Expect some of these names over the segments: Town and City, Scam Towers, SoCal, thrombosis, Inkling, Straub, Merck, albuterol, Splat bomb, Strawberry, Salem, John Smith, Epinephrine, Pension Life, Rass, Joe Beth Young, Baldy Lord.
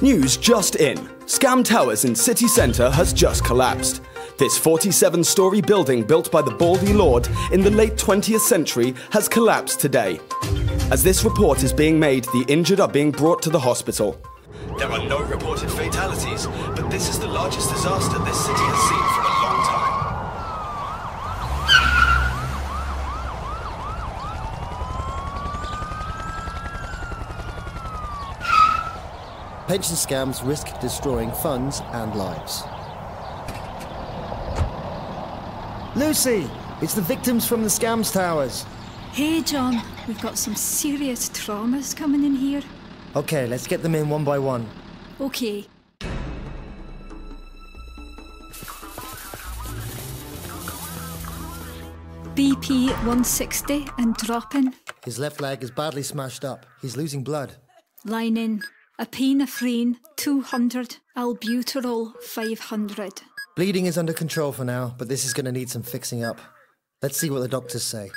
News just in. Scam Towers in city centre has just collapsed. This 47-storey building built by the Baldy Lord in the late 20th century has collapsed today. As this report is being made, the injured are being brought to the hospital. There are no reported fatalities, but this is the largest disaster this city has seen for a long time. Pension scams risk destroying funds and lives. Lucy, it's the victims from the Scam Towers. Hey, John, we've got some serious traumas coming in here. Okay, let's get them in one by one. Okay. BP 160 and dropping. His left leg is badly smashed up. He's losing blood. Line in. Epinephrine 200, albuterol 500. Bleeding is under control for now, but this is going to need some fixing up. Let's see what the doctors say.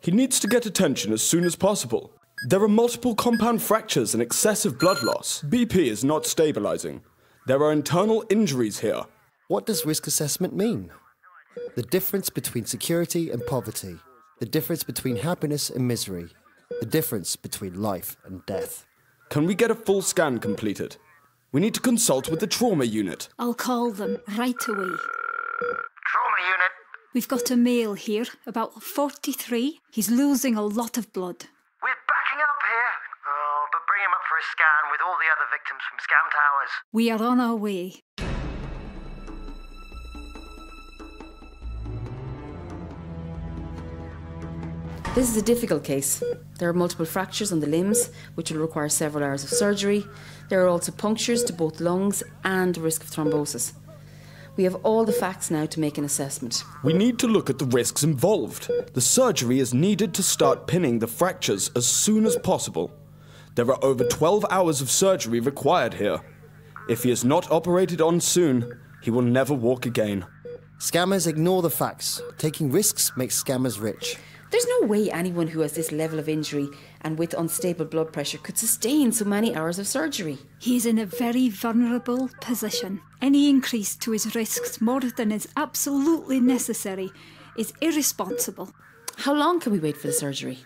He needs to get attention as soon as possible. There are multiple compound fractures and excessive blood loss. BP is not stabilizing. There are internal injuries here. What does risk assessment mean? The difference between security and poverty. The difference between happiness and misery. The difference between life and death. Can we get a full scan completed? We need to consult with the trauma unit. I'll call them right away. Trauma unit. We've got a male here, about 43. He's losing a lot of blood. We're backing up here. Oh, but bring him up for a scan with all the other victims from Scam Towers. We are on our way. This is a difficult case. There are multiple fractures on the limbs, which will require several hours of surgery. There are also punctures to both lungs and the risk of thrombosis. We have all the facts now to make an assessment. We need to look at the risks involved. The surgery is needed to start pinning the fractures as soon as possible. There are over 12 hours of surgery required here. If he is not operated on soon, he will never walk again. Scammers ignore the facts. Taking risks makes scammers rich. There's no way anyone who has this level of injury and with unstable blood pressure could sustain so many hours of surgery. He's in a very vulnerable position. Any increase to his risks more than is absolutely necessary is irresponsible. How long can we wait for the surgery?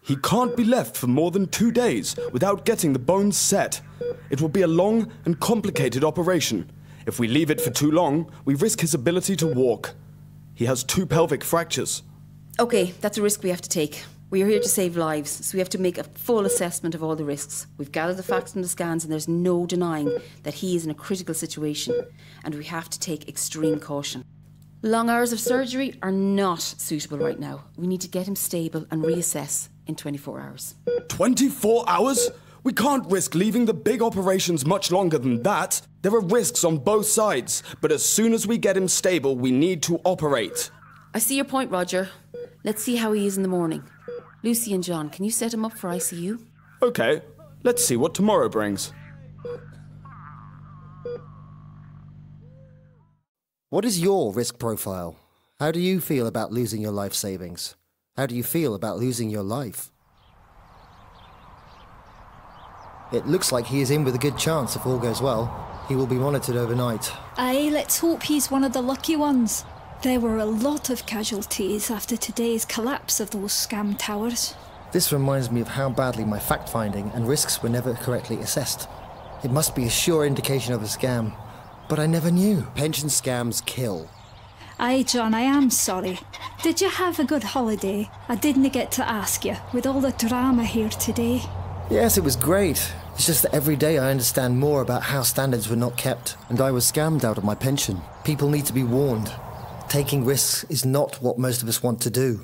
He can't be left for more than 2 days without getting the bones set. It will be a long and complicated operation. If we leave it for too long, we risk his ability to walk. He has 2 pelvic fractures. Okay, that's a risk we have to take. We are here to save lives, so we have to make a full assessment of all the risks. We've gathered the facts from the scans and there's no denying that he is in a critical situation and we have to take extreme caution. Long hours of surgery are not suitable right now. We need to get him stable and reassess in 24 hours. 24 hours? We can't risk leaving the big operations much longer than that. There are risks on both sides, but as soon as we get him stable, we need to operate. I see your point, Roger. Let's see how he is in the morning. Lucy and John, can you set him up for ICU? Okay, let's see what tomorrow brings. What is your risk profile? How do you feel about losing your life savings? How do you feel about losing your life? It looks like he is in with a good chance if all goes well. He will be monitored overnight. Aye, let's hope he's one of the lucky ones. There were a lot of casualties after today's collapse of those Scam Towers. This reminds me of how badly my fact-finding and risks were never correctly assessed. It must be a sure indication of a scam, but I never knew. Pension scams kill. Aye, John, I am sorry. Did you have a good holiday? I didn't get to ask you, with all the drama here today. Yes, it was great. It's just that every day I understand more about how standards were not kept, and I was scammed out of my pension. People need to be warned. Taking risks is not what most of us want to do.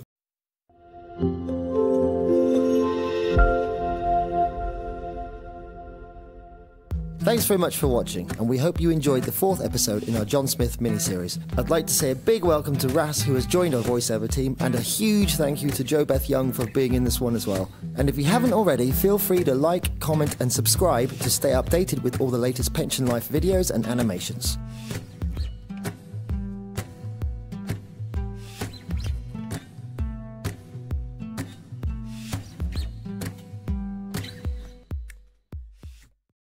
Thanks very much for watching, and we hope you enjoyed the 4th episode in our John Smith miniseries. I'd like to say a big welcome to Rass, who has joined our voiceover team, and a huge thank you to Joe Beth Young for being in this one as well. And if you haven't already, feel free to like, comment, and subscribe to stay updated with all the latest Pension Life videos and animations.